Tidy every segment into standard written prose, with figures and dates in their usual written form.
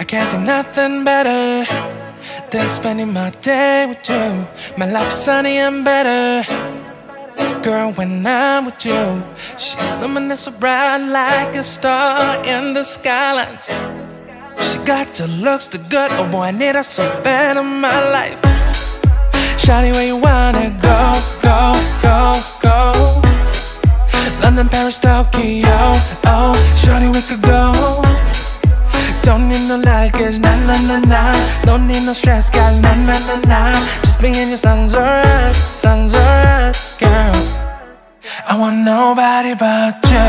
I can't think nothing better than spending my day with you. My life's sunny and better, girl, when I'm with you. She illuminates so bright like a star in the skylines. She got the looks, the good, oh boy, I need her so bad in my life. Shawty, where you wanna go, go, go, go? London, Paris, Tokyo, oh, shawty, we could go. Don't need no luggage, nah, nah, nah, nah. Don't need no stress, girl, nah, nah, nah, nah. Just me and your songs alright, girl. I want nobody but you.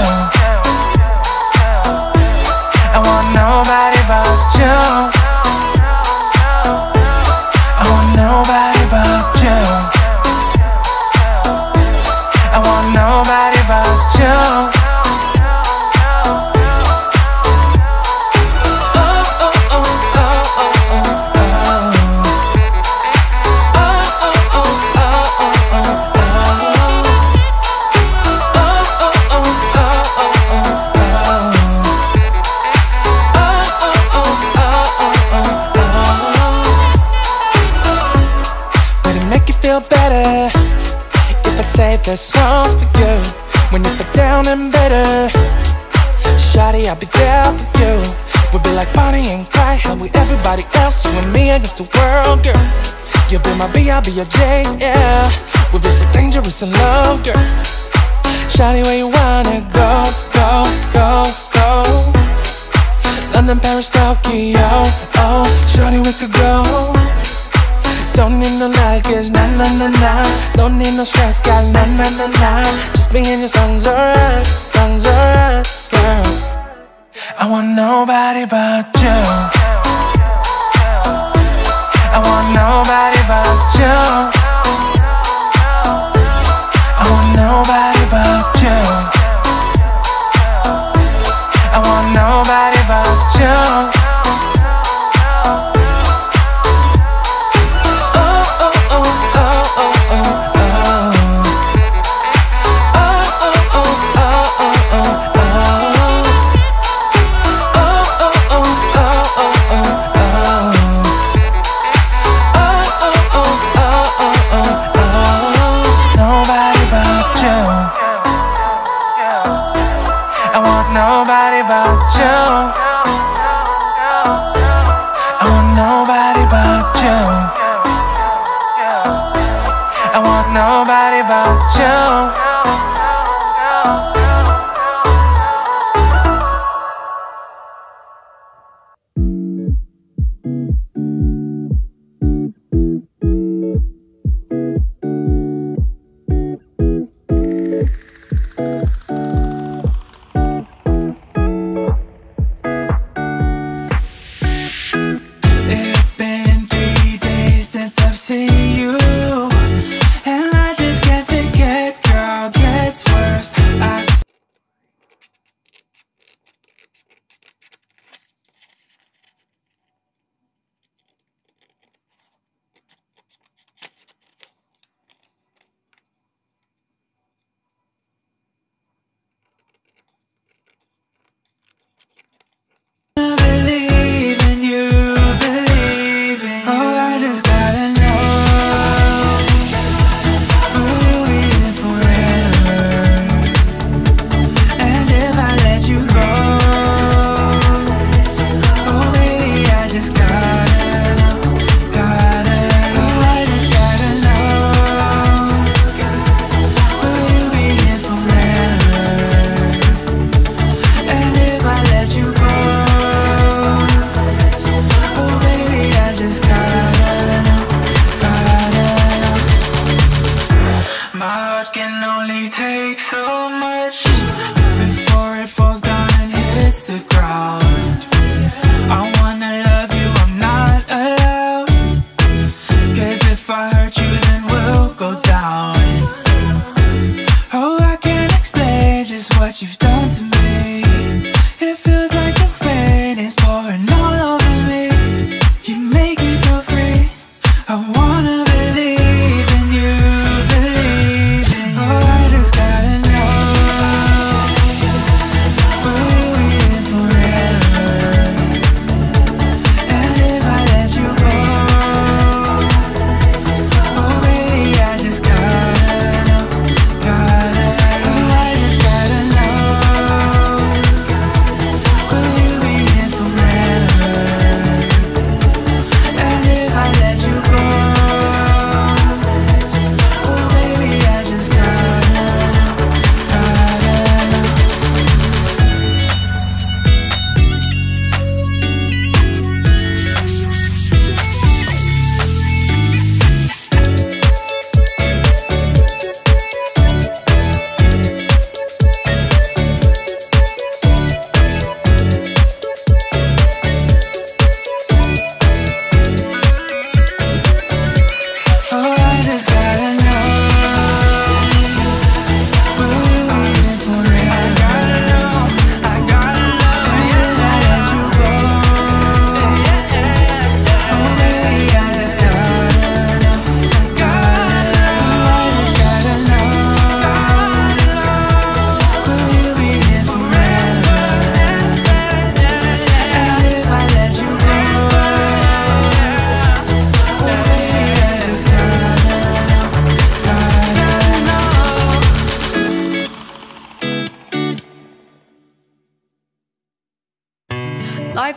I want nobody but you. I want nobody but you. I want nobody but you. Better if I say this song's for you. When you put down and bitter, shawty, I'll be there for you. We'll be like Bonnie and Clyde, how we everybody else, you and me against the world, girl. You'll be my B, I'll be your J, yeah. We'll be so dangerous in love, girl. Shawty, where you wanna go, go, go, go? London, Paris, Tokyo, oh, shawty, we could go. Don't need no luggage, nah, nah, nah, nah. Don't need no stress, girl, nah, nah, nah, nah. Just me and your songs alright, girl. I want nobody but you. I want nobody but you. I want nobody but you. I want nobody but you. Nobody but you. I want nobody but you. I want nobody but you.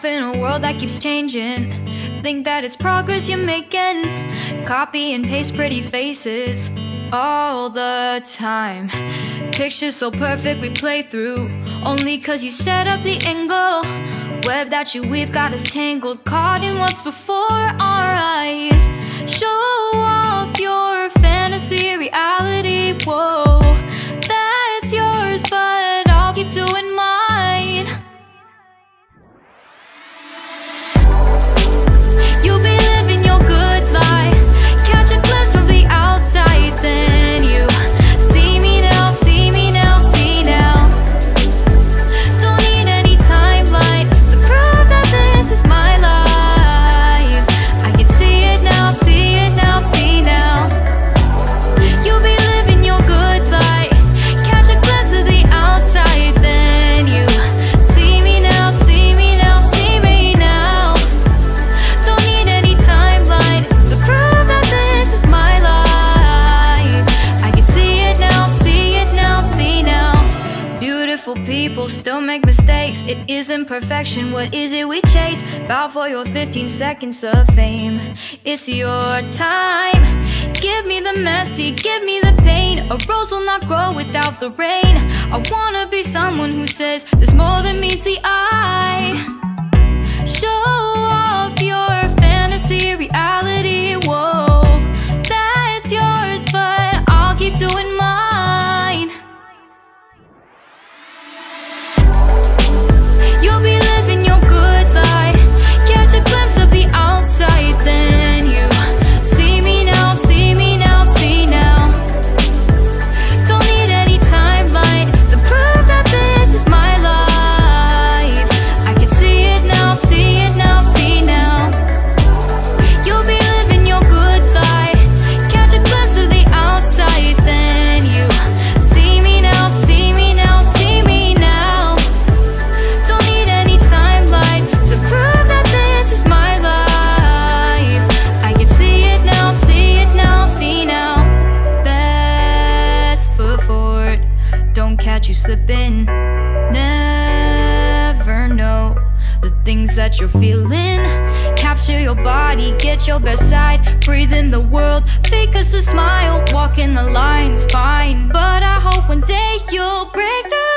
off in a world that keeps changing. Think that it's progress you're making. Copy and paste pretty faces all the time. Pictures so perfect we play through, only cause you set up the angle. Web that you weave got us tangled, caught in what's before our eyes. Show off your fantasy reality, whoa. That's yours, but I'll keep doing mine. You'll be living your good life. Catch a glimpse from the outside, then you It isn't perfection, what is it we chase? Bow for your 15 seconds of fame. It's your time. Give me the messy, give me the pain. A rose will not grow without the rain. I wanna be someone who says there's more than meets the eye. Show off your fantasy reality, whoa. That's yours, but I'll keep doing mine. You'll be living your good life. Catch a glimpse of the outside, then you see me now, see me now, see now. Don't need any timeline to prove that this is my life. I can see it now, see it now, see now. You'll be living your good life. Catch a glimpse of the outside, then you see me now, see me now, see me now. Don't need any timeline to prove that this is my life. I can see it now, see now. Best foot forward, don't catch you slipping. Never know the things that you're feeling. Capture your body, get your best side. Breathe in the world, fake us a smile. Walk in the lines, fine. But I hope one day you'll break through.